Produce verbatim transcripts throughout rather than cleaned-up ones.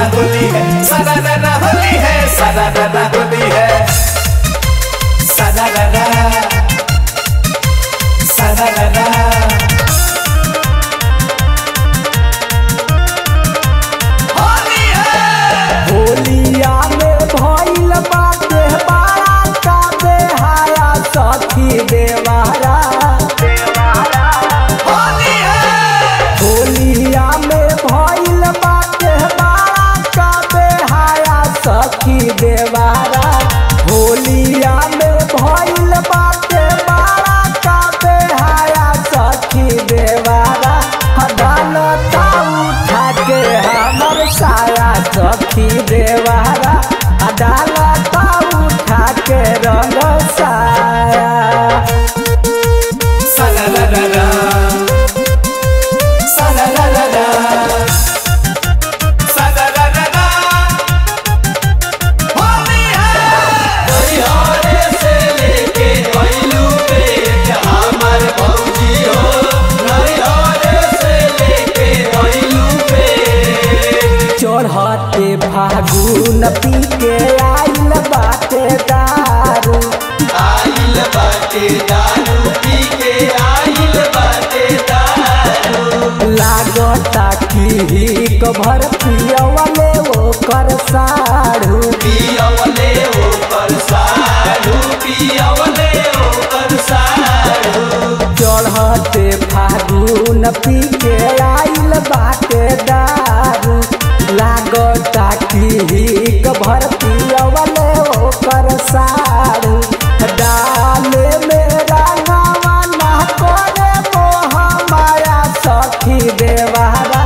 दादा होली है, सादा दादा होली है, सादा दादा होली है, सादा दादा, सादा दादा। होली है होलिया में भइल बाटे बारात का बेहाया सखी देवारा देवारा। होली है होलिया में भइल बाटे बारात का बेहाया सखी देवारा। होलिया में भइल बाटे बारात का बेहाया सखी देवारा। हदान उठा के हमर साया सखी देवारा। हदान उठा के रंग साया साला ला ला ला साला ला ला ला साला ला ला ला। होली है बरियारे से लेके भइलू पेट हमर भौजी हो। बरियारे से लेके भइलू पेट चढ़ते फागुन पी के आइल बाटे दारू आइल बाटे दारू पी के आइल बाटे दारू। लागता कि कभर पियवले ओकर साढ़ू पियवले ओकर साढ़ू पियवले ओकर साढ़ू। चढ़ते फागुन पी के आइल बाटे दारू लागता कि कभर पियवले ओकर साढ़ू। डाले में रंगवाला करे मोह माया सखी देवारा।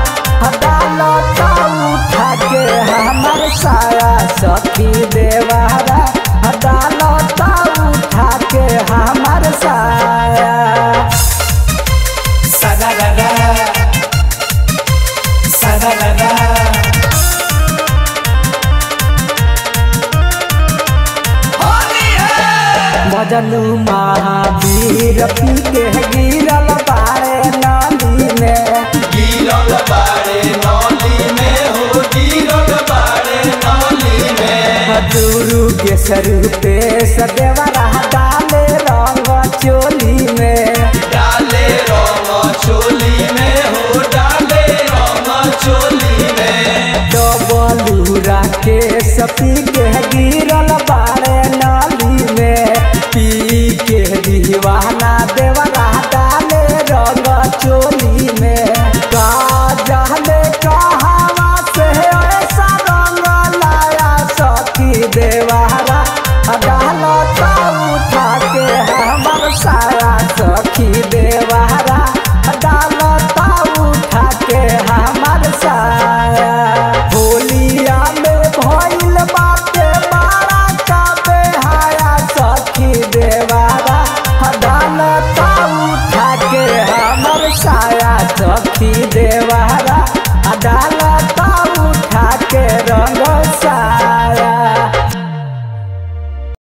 डालता उठा के हमर साया सखी देवारा। डालता उठा के हमर साया सादा दादा सादा दादा। होली है बजलू महावीर पी के गिरल बारे नाली में गिरल बारे नाली में हो गिरल बारे नाली में। दूरू के सरू पे सदेवरा डाले रंग चोली में डाले रंग चोली में हो डाले रंग चोली में। डबलू राके सपी के